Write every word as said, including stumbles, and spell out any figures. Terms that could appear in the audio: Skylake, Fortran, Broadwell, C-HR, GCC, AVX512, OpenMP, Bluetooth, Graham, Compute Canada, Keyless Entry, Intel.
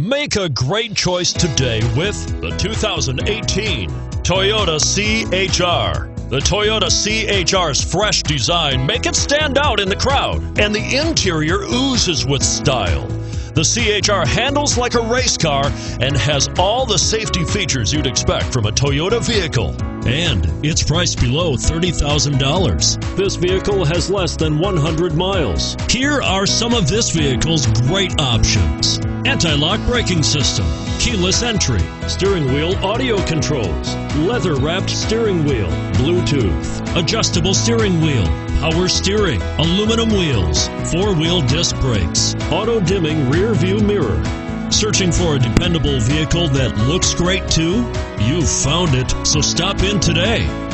Make a great choice today with the two thousand eighteen Toyota C H R. The Toyota C H R's fresh design makes it stand out in the crowd, and the interior oozes with style. The C H R handles like a race car and has all the safety features you'd expect from a Toyota vehicle. And it's priced below thirty thousand dollars. This vehicle has less than one hundred miles. Here are some of this vehicle's great options: anti-lock braking system, keyless entry, steering wheel audio controls, leather-wrapped steering wheel, Bluetooth, adjustable steering wheel, power steering, aluminum wheels, four-wheel disc brakes, auto-dimming rear-view mirror. Searching for a dependable vehicle that looks great too? You've found it, so stop in today.